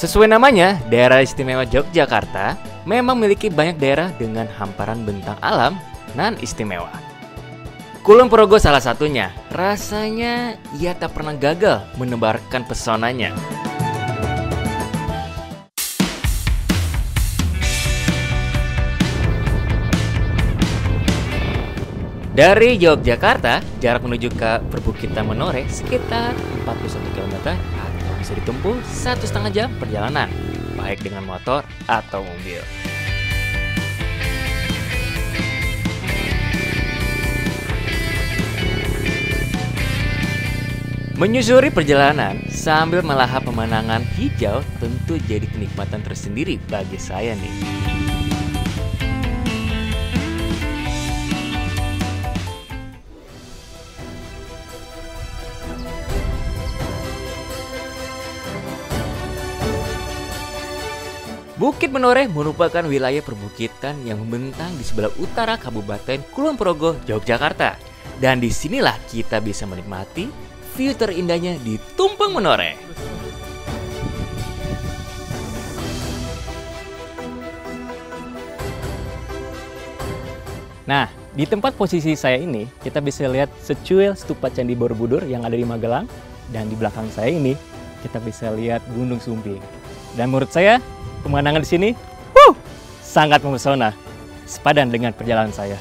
Sesuai namanya, Daerah Istimewa Yogyakarta memang memiliki banyak daerah dengan hamparan bentang alam nan istimewa. Kulon Progo salah satunya. Rasanya ia tak pernah gagal menebarkan pesonanya. Dari Yogyakarta, jarak menuju ke perbukitan Menoreh sekitar 41 km atau bisa ditempuh 1,5 jam perjalanan, baik dengan motor atau mobil. Menyusuri perjalanan sambil melahap pemandangan hijau tentu jadi kenikmatan tersendiri bagi saya nih. Bukit Menoreh merupakan wilayah perbukitan yang membentang di sebelah utara Kabupaten Kulon Progo, Yogyakarta. Dan disinilah kita bisa menikmati view terindahnya di Tumpeng Menoreh. Nah, di tempat posisi saya ini, kita bisa lihat secuil stupa Candi Borobudur yang ada di Magelang. Dan di belakang saya ini, kita bisa lihat Gunung Sumbing. Dan menurut saya, pemandangan di sini sangat memesona, sepadan dengan perjalanan saya.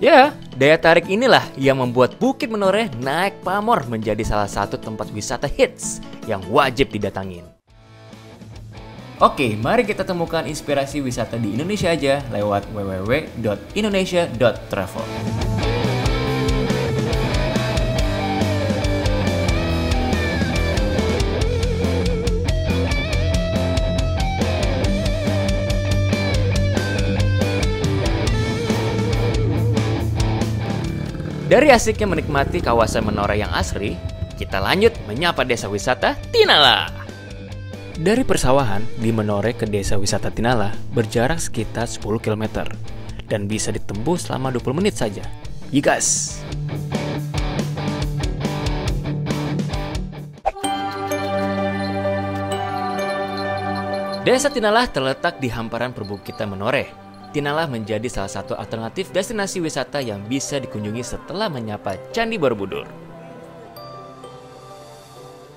Ya, daya tarik inilah yang membuat Bukit Menoreh naik pamor menjadi salah satu tempat wisata hits yang wajib didatangin. Oke, mari kita temukan inspirasi wisata di Indonesia aja lewat www.indonesia.travel. Dari asiknya menikmati kawasan Menoreh yang asri, kita lanjut menyapa Desa Wisata Tinalah. Dari persawahan di Menoreh ke Desa Wisata Tinalah berjarak sekitar 10 km dan bisa ditempuh selama 20 menit saja. Yigas! Desa Tinalah terletak di hamparan perbukitan Menoreh. Tinalah menjadi salah satu alternatif destinasi wisata yang bisa dikunjungi setelah menyapa Candi Borobudur.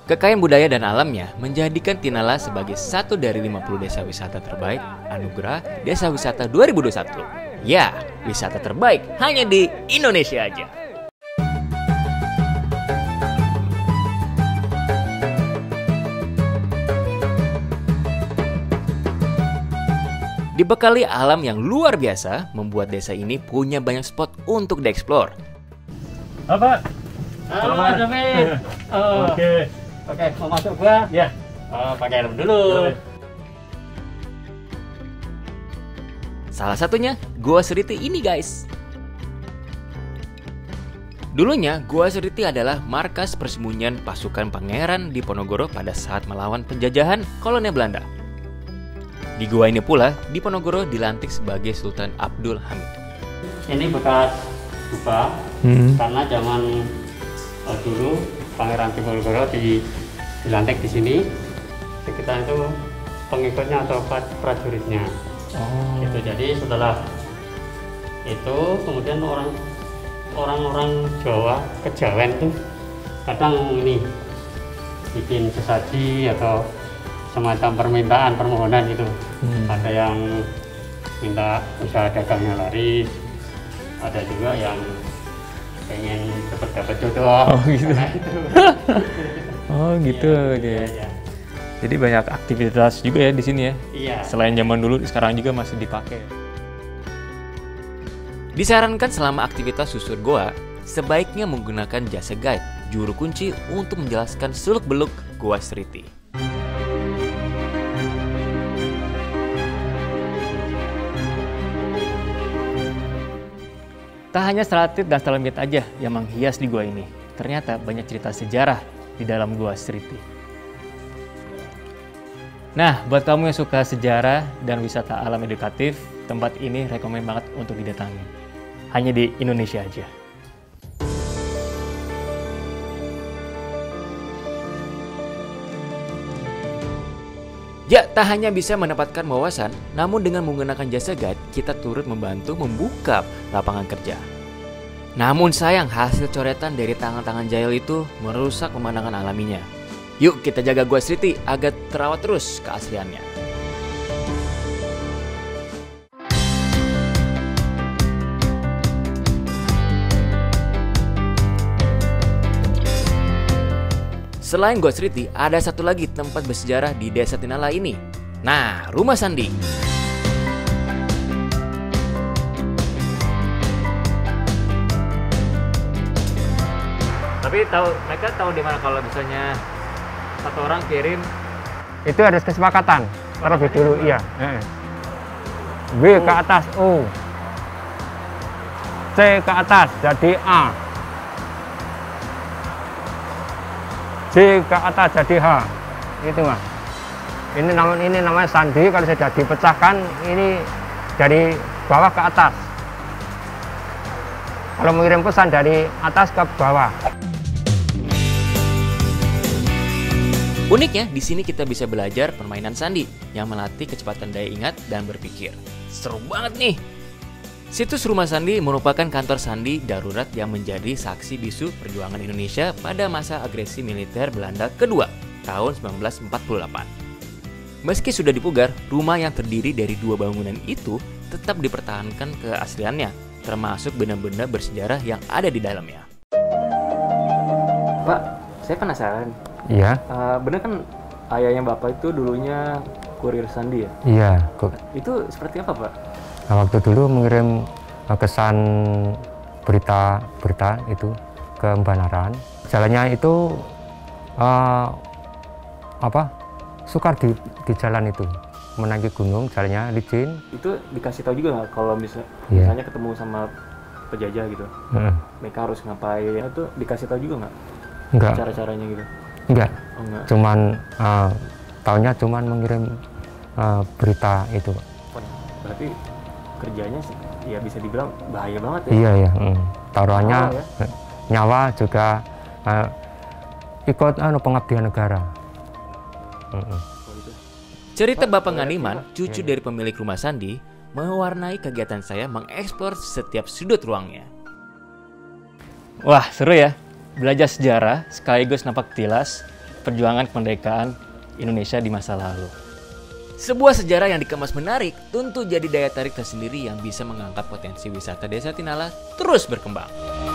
Kekayaan budaya dan alamnya menjadikan Tinalah sebagai satu dari 50 desa wisata terbaik Anugerah Desa Wisata 2021. Ya, wisata terbaik hanya di Indonesia aja. Dibekali alam yang luar biasa, membuat desa ini punya banyak spot untuk dieksplor. Apa? Halo, Mas David. Oke, mau masuk gua? Ya. Pakai helm dulu. Salah satunya Goa Sriti ini, guys. Dulunya, Goa Sriti adalah markas persembunyian pasukan Pangeran di Ponorogo pada saat melawan penjajahan kolonial Belanda. Di gua ini pula, di Ponorogo dilantik sebagai Sultan Abdul Hamid. Ini bekas gua, karena zaman dulu Pangeran Tibor Goro dilantik di sini. Sekitar itu pengikutnya atau prajuritnya. Oh. Itu jadi setelah itu kemudian orang-orang Jawa kejawen tuh kadang ini bikin sesaji atau semacam permintaan, permohonan gitu. Ada yang minta usaha dagangnya laris, ada juga yang pengen cepat dapat jodoh. Oh gitu. Oh gitu dia. Iya. Jadi banyak aktivitas juga ya di sini ya. Iya. Selain zaman dulu, sekarang juga masih dipakai. Disarankan selama aktivitas susur goa, sebaiknya menggunakan jasa guide, juru kunci untuk menjelaskan seluk-beluk Goa Sriti. Tak hanya stalatit dan stalagmit aja yang menghias di gua ini. Ternyata banyak cerita sejarah di dalam Goa Sriti. Nah, buat kamu yang suka sejarah dan wisata alam edukatif, tempat ini rekomen banget untuk didatangi. Hanya di Indonesia aja. Ya, tak hanya bisa mendapatkan wawasan, namun dengan menggunakan jasa guide, kita turut membantu membuka lapangan kerja. Namun sayang, hasil coretan dari tangan-tangan jahil itu merusak pemandangan alaminya. Yuk kita jaga Goa Sriti agar terawat terus keasliannya. Selain Goa Sriti, ada satu lagi tempat bersejarah di Desa Tinalah ini. Nah, Rumah Sandi. Tapi mereka tahu di mana kalau misalnya satu orang kirim, itu ada kesepakatan terlebih dulu, iya. B ke atas O, C ke atas jadi A, J ke atas jadi H, gitu mas. Ini namanya sandi, kalau sudah dipecahkan ini dari bawah ke atas. Kalau mengirim pesan dari atas ke bawah. Uniknya, di sini kita bisa belajar permainan sandi yang melatih kecepatan daya ingat dan berpikir. Seru banget nih! Situs Rumah Sandi merupakan kantor sandi darurat yang menjadi saksi bisu perjuangan Indonesia pada masa agresi militer Belanda kedua tahun 1948. Meski sudah dipugar, rumah yang terdiri dari dua bangunan itu tetap dipertahankan keasliannya, termasuk benda-benda bersejarah yang ada di dalamnya. Pak, saya penasaran. Iya. Bener kan ayahnya Bapak itu dulunya kurir sandi ya? Iya. Itu seperti apa Pak? Nah, waktu dulu mengirim kesan berita itu ke Banaran. Jalannya itu sukar di jalan itu, menaiki gunung, jalannya licin. Itu dikasih tahu juga nggak kalau misalnya ketemu sama penjajah gitu, mereka harus ngapain? Itu dikasih tahu juga nggak? Cara-caranya gitu? Enggak, oh, enggak. Cuman mengirim berita itu. Berarti kerjanya ya bisa dibilang bahaya banget ya? Iya, iya. Taruhannya nyawa juga ikut pengabdian negara. Cerita Bapak Nganiman, cucu dari pemilik Rumah Sandi, mewarnai kegiatan saya mengeksplor setiap sudut ruangnya. Wah, seru ya? Belajar sejarah sekaligus nampak tilas perjuangan kemerdekaan Indonesia di masa lalu. Sebuah sejarah yang dikemas menarik tentu jadi daya tarik tersendiri yang bisa mengangkat potensi wisata Desa Tinalah terus berkembang.